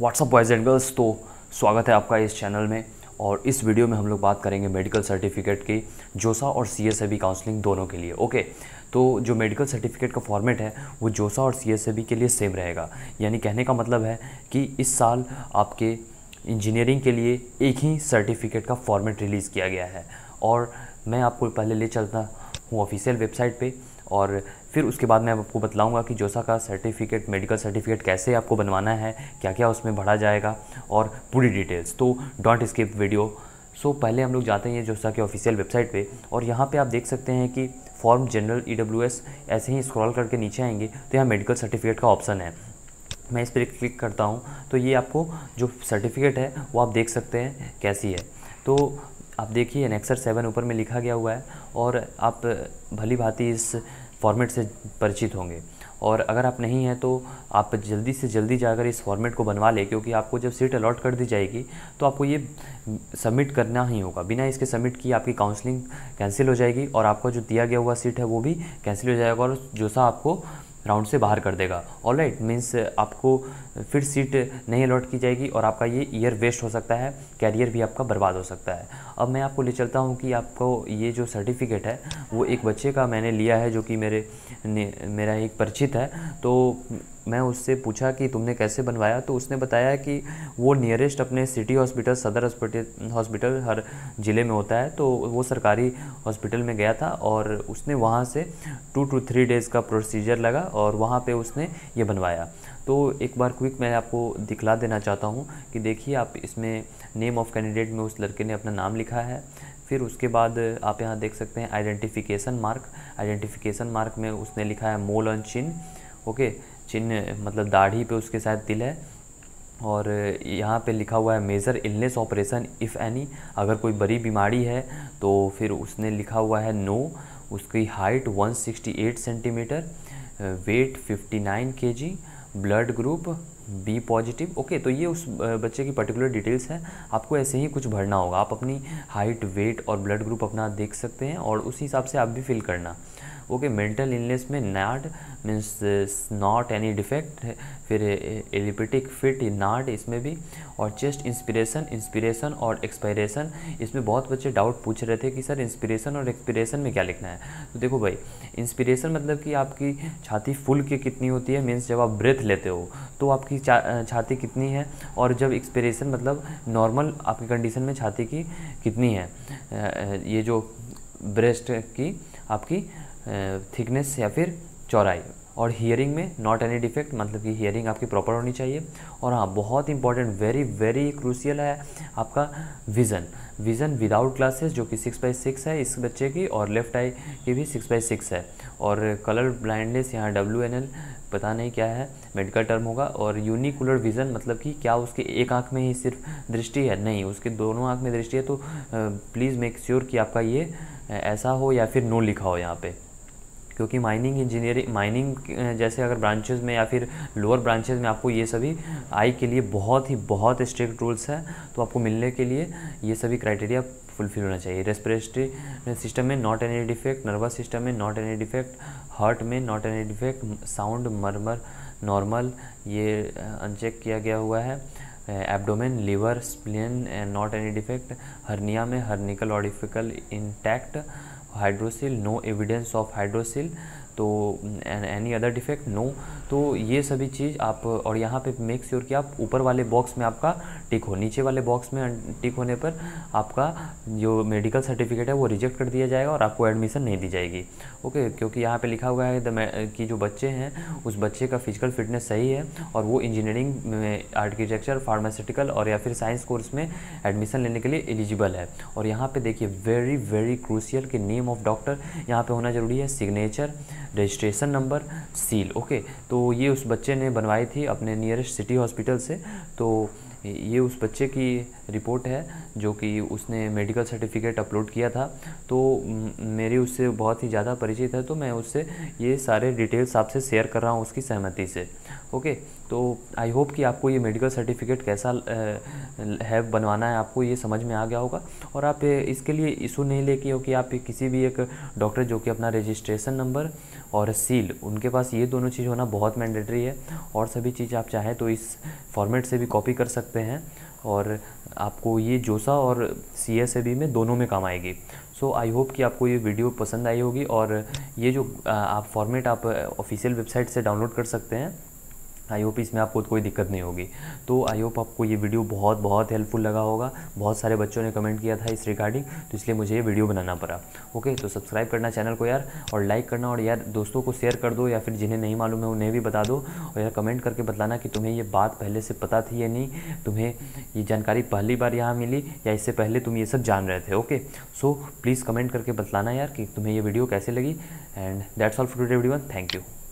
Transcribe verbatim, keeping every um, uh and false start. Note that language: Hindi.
व्हाट्सअप बॉयज़ एंड गर्ल्स, तो स्वागत है आपका इस चैनल में। और इस वीडियो में हम लोग बात करेंगे मेडिकल सर्टिफिकेट की, जोसा और सीएसएबी काउंसलिंग दोनों के लिए। ओके, तो जो मेडिकल सर्टिफिकेट का फॉर्मेट है वो जोसा और सीएसएबी के लिए सेम रहेगा। यानी कहने का मतलब है कि इस साल आपके इंजीनियरिंग के लिए एक ही सर्टिफिकेट का फॉर्मेट रिलीज़ किया गया है। और मैं आपको पहले ले चलता हूँ ऑफिशियल वेबसाइट पे, और फिर उसके बाद मैं आपको बतलाऊंगा कि जोसा का सर्टिफिकेट, मेडिकल सर्टिफिकेट कैसे आपको बनवाना है, क्या क्या उसमें भरा जाएगा और पूरी डिटेल्स। तो डोंट स्किप वीडियो। सो पहले हम लोग जाते हैं जोसा के ऑफिशियल वेबसाइट पे, और यहाँ पे आप देख सकते हैं कि फॉर्म जनरल ईडब्ल्यूएस, ऐसे ही स्क्रॉल करके नीचे आएंगे तो यहाँ मेडिकल सर्टिफिकेट का ऑप्शन है। मैं इस पर क्लिक करता हूँ तो ये आपको जो सर्टिफिकेट है वो आप देख सकते हैं कैसी है। तो आप देखिए एनेक्सर सेवन ऊपर में लिखा गया हुआ है, और आप भली भांति इस फॉर्मेट से परिचित होंगे। और अगर आप नहीं हैं तो आप जल्दी से जल्दी जाकर इस फॉर्मेट को बनवा लें, क्योंकि आपको जब सीट अलॉट कर दी जाएगी तो आपको ये सबमिट करना ही होगा। बिना इसके सबमिट किए आपकी काउंसलिंग कैंसिल हो जाएगी, और आपका जो दिया गया हुआ सीट है वो भी कैंसिल हो जाएगा, और जोसा आपको राउंड से बाहर कर देगा। ऑलराइट, मींस आपको फिर सीट नहीं अलॉट की जाएगी, और आपका ये ईयर वेस्ट हो सकता है, कैरियर भी आपका बर्बाद हो सकता है। अब मैं आपको ले चलता हूँ कि आपको ये जो सर्टिफिकेट है वो एक बच्चे का मैंने लिया है, जो कि मेरे मेरा एक परिचित है। तो मैं उससे पूछा कि तुमने कैसे बनवाया, तो उसने बताया कि वो नियरेस्ट अपने सिटी हॉस्पिटल, सदर हॉस्पिटल हर ज़िले में होता है, तो वो सरकारी हॉस्पिटल में गया था, और उसने वहाँ से टू टू थ्री डेज़ का प्रोसीजर लगा और वहाँ पे उसने ये बनवाया। तो एक बार क्विक मैं आपको दिखला देना चाहता हूँ कि देखिए, आप इसमें नेम ऑफ़ कैंडिडेट में उस लड़के ने अपना नाम लिखा है। फिर उसके बाद आप यहाँ देख सकते हैं आइडेंटिफिकेशन मार्क, आइडेंटिफिकेशन मार्क में उसने लिखा है मोल ऑन चिन। ओके, चिन्ह मतलब दाढ़ी पे उसके साथ तिल है। और यहाँ पे लिखा हुआ है major illness operation if any, अगर कोई बड़ी बीमारी है तो। फिर उसने लिखा हुआ है नो। उसकी हाइट एक सौ अड़सठ सेंटीमीटर, वेट उनसठ KG, blood group B positive. Okay, तो ये उस बच्चे की पर्टिकुलर डिटेल्स है। आपको ऐसे ही कुछ भरना होगा। आप अपनी हाइट, वेट और ब्लड ग्रुप अपना देख सकते हैं, और उसी हिसाब से आप भी फिल करना। ओके, मेंटल इलनेस में नाड मीन्स नॉट एनी डिफेक्ट, फिर एलिपेटिक फिट नाड इसमें भी, और चेस्ट इंस्पिरेशन, इंस्पिरेशन और एक्सपायरेशन। इसमें बहुत बच्चे डाउट पूछ रहे थे कि सर इंस्पिरेशन और एक्सपिरेशन में क्या लिखना है। तो देखो भाई, इंस्पिरेशन मतलब कि आपकी छाती फुल के कितनी होती है, मीन्स जब आप ब्रेथ लेते हो तो आपकी छाती कितनी है, और जब एक्सपिरेशन मतलब नॉर्मल आपकी कंडीशन में छाती की कितनी है, ये जो ब्रेस्ट की आपकी थिकनेस या फिर चौड़ाई। और हियरिंग में नॉट एनी डिफेक्ट, मतलब कि हियरिंग आपकी प्रॉपर होनी चाहिए। और हाँ, बहुत इंपॉर्टेंट, वेरी वेरी क्रूशियल है आपका विज़न, विज़न विदाउट ग्लासेस, जो कि सिक्स बाई सिक्स है इस बच्चे की, और लेफ़्ट आई की भी सिक्स बाई सिक्स है। और कलर ब्लाइंडनेस यहाँ डब्ल्यू एन एल, पता नहीं क्या है, मेडिकल टर्म होगा। और यूनिकुलर विज़न मतलब कि क्या उसके एक आंख में ही सिर्फ दृष्टि है, नहीं, उसके दोनों आंख में दृष्टि है। तो प्लीज़ मेक श्योर कि आपका ये ऐसा हो या फिर नो लिखा हो यहाँ पे, क्योंकि माइनिंग इंजीनियरिंग, माइनिंग जैसे अगर ब्रांचेज़ में या फिर लोअर ब्रांचेज़ में आपको ये सभी आई के लिए बहुत ही बहुत स्ट्रिक्ट रूल्स हैं, तो आपको मिलने के लिए ये सभी क्राइटेरिया फुलफिल होना चाहिए। रेस्पिरेटरी सिस्टम में not any defect, nervous system में नॉट एनी डिफेक्ट, हार्ट में not any defect, sound murmur normal, ये अनचेक किया गया हुआ है। Abdomen, liver, spleen not any defect, hernia में hernial ऑडिफिकल intact, hydrocele no evidence of hydrocele, तो एनी अदर डिफेक्ट नो। तो ये सभी चीज़ आप, और यहाँ पे मेक श्योर कि आप ऊपर वाले बॉक्स में आपका टिक हो, नीचे वाले बॉक्स में टिक होने पर आपका जो मेडिकल सर्टिफिकेट है वो रिजेक्ट कर दिया जाएगा और आपको एडमिशन नहीं दी जाएगी। ओके, क्योंकि यहाँ पे लिखा हुआ है कि जो बच्चे हैं उस बच्चे का फिजिकल फिटनेस सही है और वो इंजीनियरिंग में, आर्किटेक्चर, फार्मास्यूटिकल और या फिर साइंस कोर्स में एडमिशन लेने के लिए एलिजिबल है। और यहाँ पर देखिए, वेरी वेरी क्रूशियल कि नेम ऑफ डॉक्टर यहाँ पर होना ज़रूरी है, signature, registration number, seal. Okay, तो ये उस बच्चे ने बनवाई थी अपने नियरेस्ट सिटी हॉस्पिटल से। तो ये उस बच्चे की रिपोर्ट है जो कि उसने मेडिकल सर्टिफिकेट अपलोड किया था। तो मेरी उससे बहुत ही ज़्यादा परिचित है, तो मैं उससे ये सारे डिटेल्स आपसे शेयर कर रहा हूँ उसकी सहमति से। ओके, तो आई होप कि आपको ये मेडिकल सर्टिफिकेट कैसा है बनवाना है आपको ये समझ में आ गया होगा। और आप इसके लिए इशू नहीं लेके हो कि आप किसी भी एक डॉक्टर जो कि अपना रजिस्ट्रेशन नंबर और सील उनके पास ये दोनों चीज़ होना बहुत मैंडेटरी है। और सभी चीज़ आप चाहें तो इस फॉर्मेट से भी कॉपी कर सकते हैं और आपको ये जोसा और सी एस ए बी में दोनों में काम आएगी। सो आई होप कि आपको ये वीडियो पसंद आई होगी और ये जो आप फॉर्मेट आप ऑफिशियल वेबसाइट से डाउनलोड कर सकते हैं। आई होप इसमें आपको कोई दिक्कत नहीं होगी। तो आई होप आपको ये वीडियो बहुत बहुत हेल्पफुल लगा होगा। बहुत सारे बच्चों ने कमेंट किया था इस रिगार्डिंग, तो इसलिए मुझे ये वीडियो बनाना पड़ा। ओके, तो सब्सक्राइब करना चैनल को यार और लाइक करना और यार दोस्तों को शेयर कर दो या फिर जिन्हें नहीं मालूम है उन्हें भी बता दो। और यार कमेंट करके बताना कि तुम्हें ये बात पहले से पता थी या नहीं, तुम्हें ये जानकारी पहली बार यहाँ मिली या इससे पहले तुम ये सब जान रहे थे। ओके, सो प्लीज़ कमेंट करके बताना यार कि तुम्हें ये वीडियो कैसे लगी। And that's all for today everyone, thank you.